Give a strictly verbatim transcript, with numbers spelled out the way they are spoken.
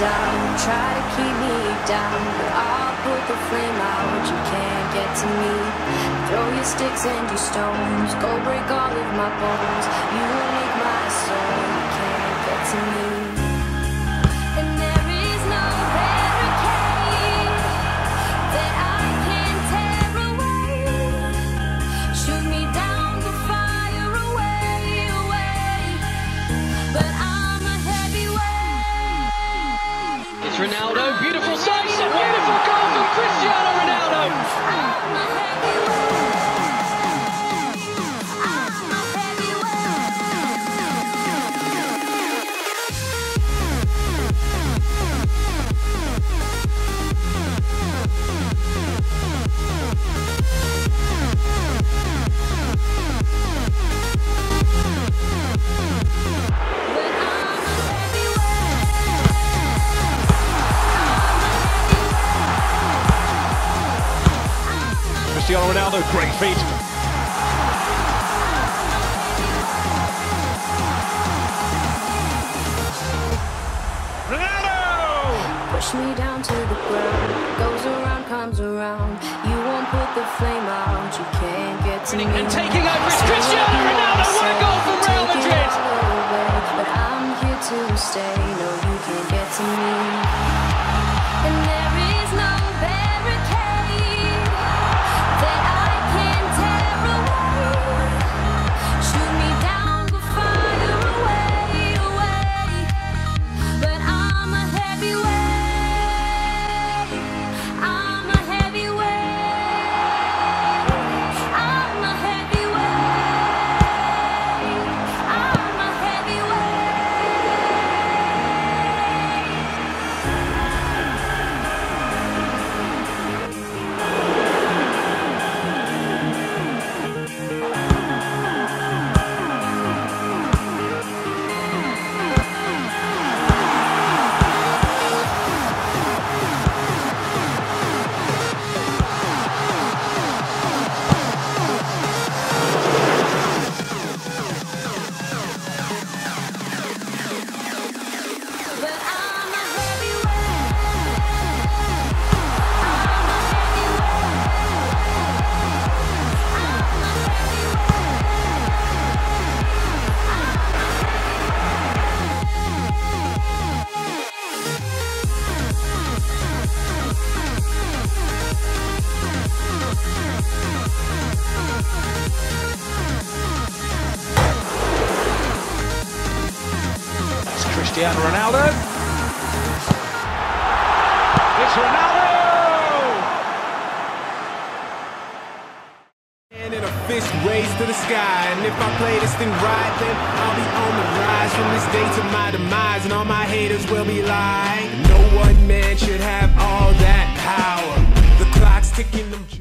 down, try to keep me down, but I'll put the flame out, you can't get to me. Throw your sticks and your stones, go break all of my bones. You will make my soul, you can't get to me. And there is no barricade that I can tear away. Shoot me down to fire away, away. But I Ronaldo, beautiful save, a wonderful goal from Cristiano Ronaldo. Cristiano Ronaldo, great feet. Ronaldo! Push me down to the ground, goes around, comes around. You won't put the flame out, you can't get to me. And taking over is Cristiano Ronaldo, what a goal from Real Madrid! But I'm here to stay, no you can't get to me. And there is no barricade that I can tear away. Shoot me down, but fire away, away. But I'm a heavyweight. I'm a heavyweight. I'm a heavyweight. I'm a heavyweight. Cristiano Ronaldo. It's Ronaldo! And in a fist race to the sky, and if I play this thing right, then I'll be on the rise from this day to my demise, and all my haters will be like, no one man should have all that power. The clock's ticking them.